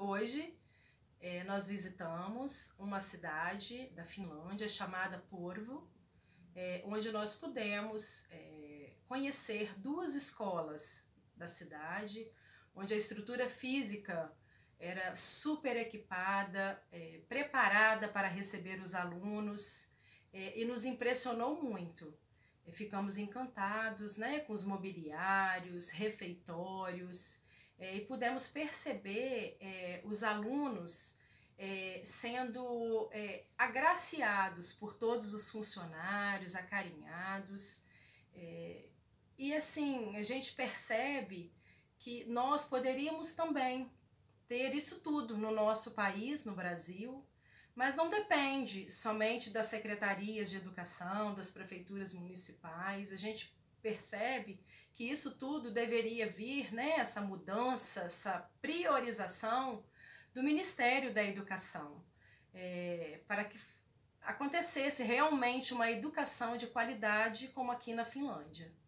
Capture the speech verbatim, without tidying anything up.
Hoje é, nós visitamos uma cidade da Finlândia chamada Porvo, é, onde nós pudemos é, conhecer duas escolas da cidade, onde a estrutura física era super equipada, é, preparada para receber os alunos, é, e nos impressionou muito. Ficamos encantados, né, com os mobiliários, refeitórios, é, e pudemos perceber é, os alunos é, sendo é, agraciados por todos os funcionários, acarinhados. É, e assim, a gente percebe que nós poderíamos também ter isso tudo no nosso país, no Brasil, mas não depende somente das secretarias de educação, das prefeituras municipais. A gente percebe que isso tudo deveria vir, né, essa mudança, essa priorização do Ministério da Educação, é, para que acontecesse realmente uma educação de qualidade como aqui na Finlândia.